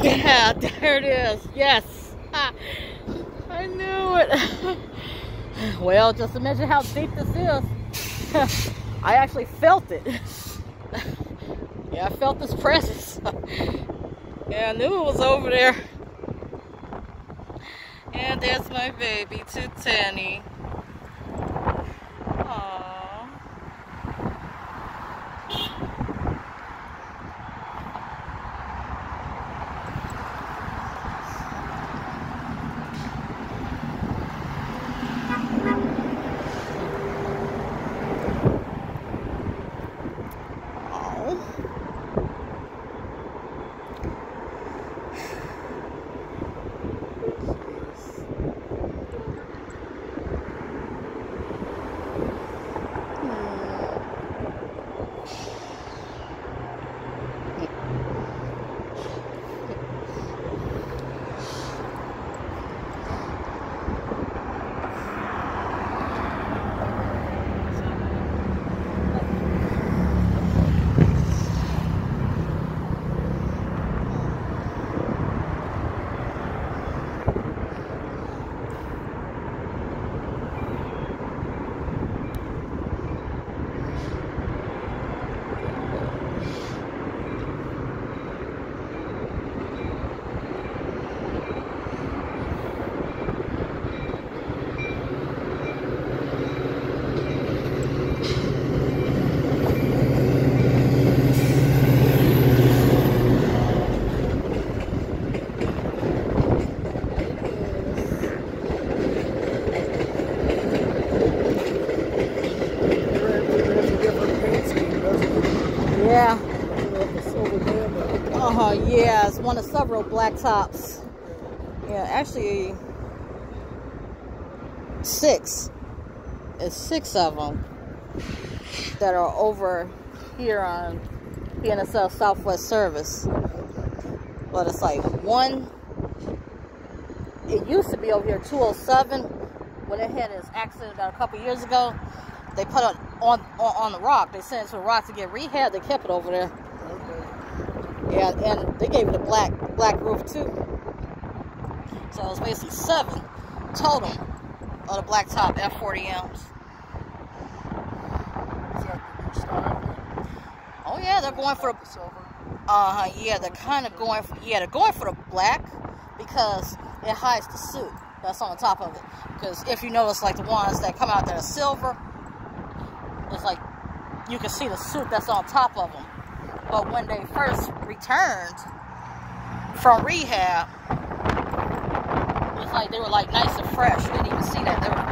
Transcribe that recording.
Yeah, there it is. Yes. I knew it. Well, just imagine how deep this is. I actually felt it. Yeah, I felt this presence. Yeah, I knew it was over there. And there's my baby, Twotenny. Aww. Yeah. Oh yeah, it's one of several blacktops. Yeah, actually 6. It's 6 of them that are over here on PNSL Southwest Service. But it's like one. It used to be over here 207 when it had its accident about a couple years ago. They put it on the rock. They sent it to the rock to get rehabbed. They kept it over there. Okay. Yeah, and they gave it a black roof too. So it was basically 7 total of the blacktop F 40Ms. Oh yeah, they're going for the silver. Yeah, they're kind of going. They're going for the black because it hides the soot that's on the top of it. Because if you notice, like the ones that come out that are silver, it's like you can see the soot that's on top of them. But when they first returned from rehab, it's like they were like nice and fresh. You didn't even see that. They were